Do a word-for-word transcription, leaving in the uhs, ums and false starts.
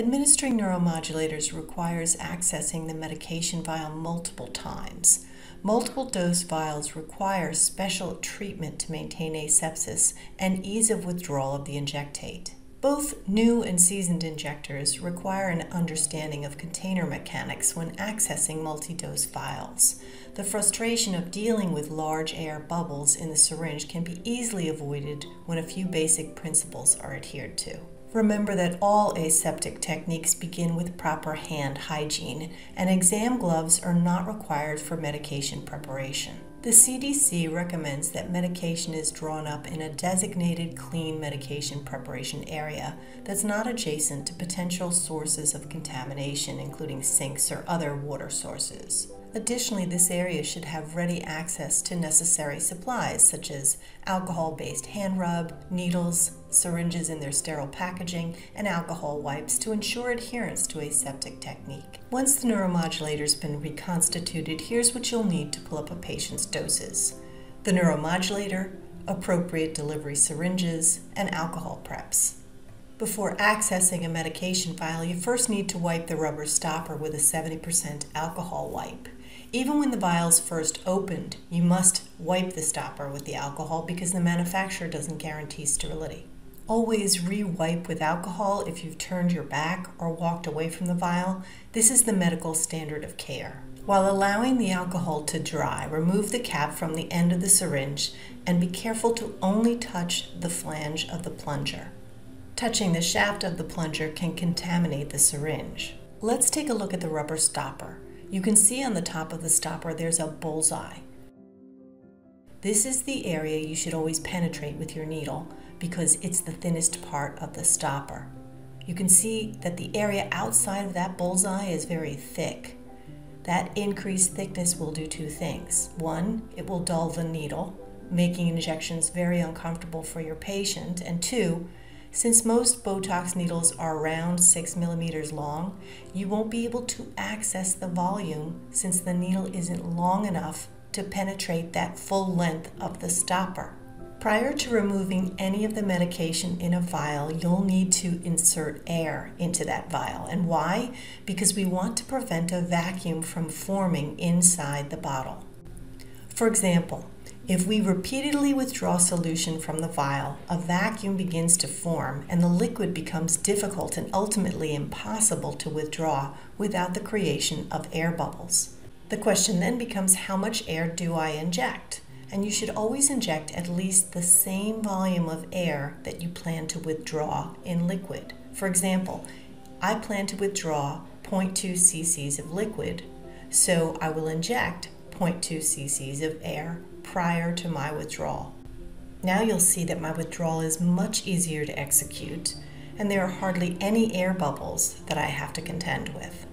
Administering neuromodulators requires accessing the medication vial multiple times. Multiple dose vials require special treatment to maintain asepsis and ease of withdrawal of the injectate. Both new and seasoned injectors require an understanding of container mechanics when accessing multi-dose vials. The frustration of dealing with large air bubbles in the syringe can be easily avoided when a few basic principles are adhered to. Remember that all aseptic techniques begin with proper hand hygiene, and exam gloves are not required for medication preparation. The C D C recommends that medication is drawn up in a designated clean medication preparation area that's not adjacent to potential sources of contamination, including sinks or other water sources. Additionally, this area should have ready access to necessary supplies such as alcohol-based hand rub, needles, syringes in their sterile packaging, and alcohol wipes to ensure adherence to aseptic technique. Once the neuromodulator's been reconstituted, here's what you'll need to pull up a patient's doses: the neuromodulator, appropriate delivery syringes, and alcohol preps. Before accessing a medication vial, you first need to wipe the rubber stopper with a seventy percent alcohol wipe. Even when the vial's first opened, you must wipe the stopper with the alcohol because the manufacturer doesn't guarantee sterility. Always re-wipe with alcohol if you've turned your back or walked away from the vial. This is the medical standard of care. While allowing the alcohol to dry, remove the cap from the end of the syringe and be careful to only touch the flange of the plunger. Touching the shaft of the plunger can contaminate the syringe. Let's take a look at the rubber stopper. You can see on the top of the stopper there's a bullseye. This is the area you should always penetrate with your needle because it's the thinnest part of the stopper. You can see that the area outside of that bullseye is very thick. That increased thickness will do two things. One, it will dull the needle, making injections very uncomfortable for your patient, and two, since most Botox needles are around six millimeters long, you won't be able to access the volume since the needle isn't long enough to penetrate that full length of the stopper. Prior to removing any of the medication in a vial, you'll need to insert air into that vial. And why? Because we want to prevent a vacuum from forming inside the bottle. For example, if we repeatedly withdraw solution from the vial, a vacuum begins to form and the liquid becomes difficult and ultimately impossible to withdraw without the creation of air bubbles. The question then becomes, how much air do I inject? And you should always inject at least the same volume of air that you plan to withdraw in liquid. For example, I plan to withdraw zero point two c c's of liquid, so I will inject zero point two c c's of air prior to my withdrawal. Now you'll see that my withdrawal is much easier to execute, and there are hardly any air bubbles that I have to contend with.